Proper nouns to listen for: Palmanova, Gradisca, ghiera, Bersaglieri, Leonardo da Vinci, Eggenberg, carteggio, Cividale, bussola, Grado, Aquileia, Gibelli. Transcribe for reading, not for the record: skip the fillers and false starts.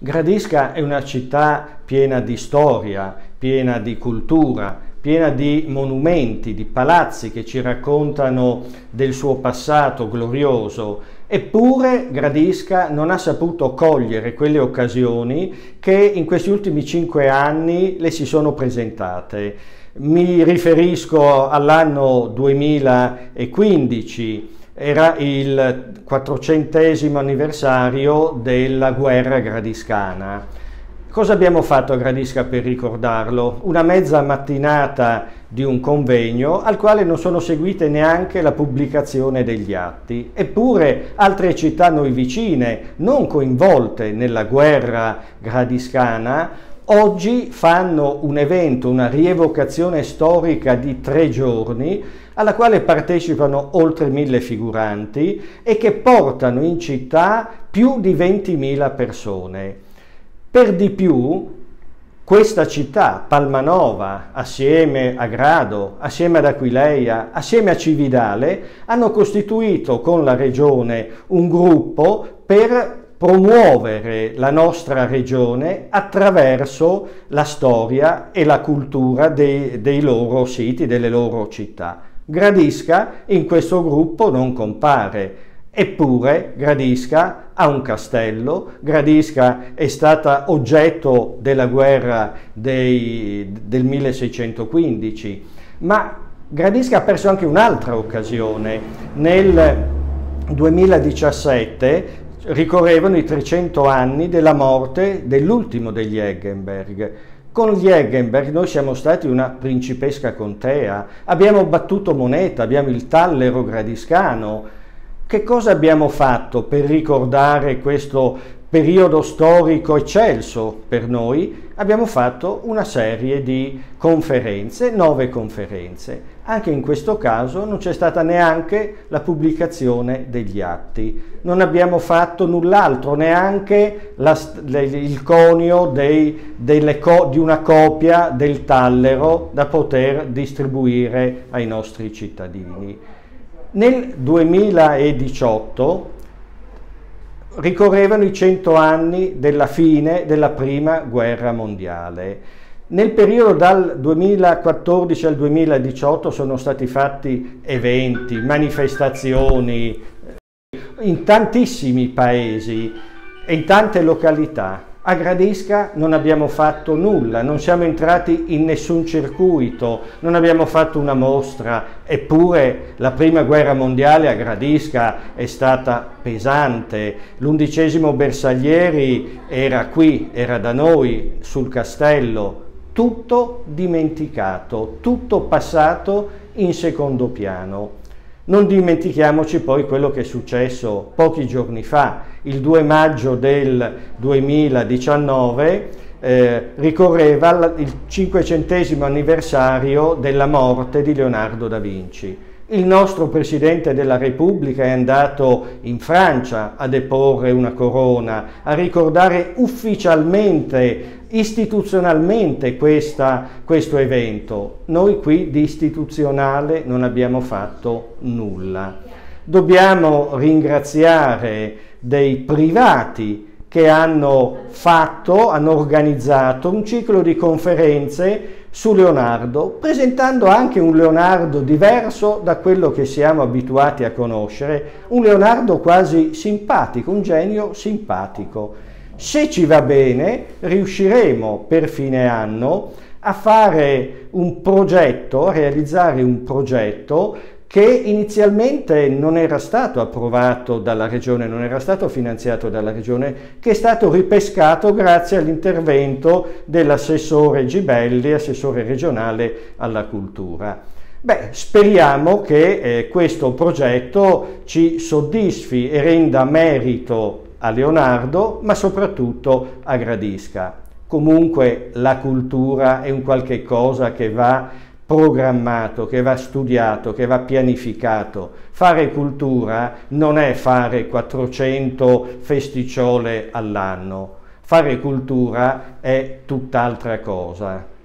Gradisca è una città piena di storia, piena di cultura, piena di monumenti, di palazzi che ci raccontano del suo passato glorioso. Eppure Gradisca non ha saputo cogliere quelle occasioni che in questi ultimi 5 anni le si sono presentate. Mi riferisco all'anno 2015, era il 400° anniversario della guerra gradiscana. Cosa abbiamo fatto a Gradisca per ricordarlo? Una mezza mattinata di un convegno al quale non sono seguite neanche la pubblicazione degli atti. Eppure altre città a noi vicine, non coinvolte nella guerra gradiscana, oggi fanno un evento, una rievocazione storica di 3 giorni alla quale partecipano oltre 1000 figuranti e che portano in città più di 20.000 persone. Per di più, questa città, Palmanova, assieme a Grado, assieme ad Aquileia, assieme a Cividale, hanno costituito con la regione un gruppo per promuovere la nostra regione attraverso la storia e la cultura dei loro siti, delle loro città. Gradisca in questo gruppo non compare, eppure Gradisca ha un castello, Gradisca è stata oggetto della guerra del 1615, ma Gradisca ha perso anche un'altra occasione. Nel 2017 ricorrevano i 300 anni della morte dell'ultimo degli Eggenberg. Con gli Eggenberg noi siamo stati una principesca contea, abbiamo battuto moneta, abbiamo il tallero gradiscano. Che cosa abbiamo fatto per ricordare questo periodo storico eccelso per noi? Abbiamo fatto una serie di conferenze, 9 conferenze. Anche in questo caso non c'è stata neanche la pubblicazione degli atti. Non abbiamo fatto null'altro, neanche il conio di una copia del tallero da poter distribuire ai nostri cittadini. Nel 2018 ricorrevano i 100 anni della fine della prima guerra mondiale. Nel periodo dal 2014 al 2018 sono stati fatti eventi, manifestazioni in tantissimi paesi e in tante località. A Gradisca non abbiamo fatto nulla, non siamo entrati in nessun circuito, non abbiamo fatto una mostra, eppure la prima guerra mondiale a Gradisca è stata pesante. L'11° Bersaglieri era qui, era da noi, sul castello. Tutto dimenticato, tutto passato in secondo piano. Non dimentichiamoci poi quello che è successo pochi giorni fa, il 2 maggio del 2019 ricorreva il 500° anniversario della morte di Leonardo da Vinci. Il nostro Presidente della Repubblica è andato in Francia a deporre una corona, a ricordare ufficialmente, istituzionalmente questo evento. Noi qui di istituzionale non abbiamo fatto nulla. Dobbiamo ringraziare dei privati che hanno organizzato un ciclo di conferenze su Leonardo, presentando anche un Leonardo diverso da quello che siamo abituati a conoscere, un Leonardo quasi simpatico, un genio simpatico. Se ci va bene, riusciremo per fine anno a fare un progetto, a realizzare un progetto che inizialmente non era stato approvato dalla Regione, non era stato finanziato dalla Regione, che è stato ripescato grazie all'intervento dell'assessore Gibelli, assessore regionale alla cultura. Beh, speriamo che questo progetto ci soddisfi e renda merito a Leonardo, ma soprattutto a Gradisca. Comunque la cultura è un qualche cosa che va programmato, che va studiato, che va pianificato. Fare cultura non è fare 400 festicciole all'anno. Fare cultura è tutt'altra cosa.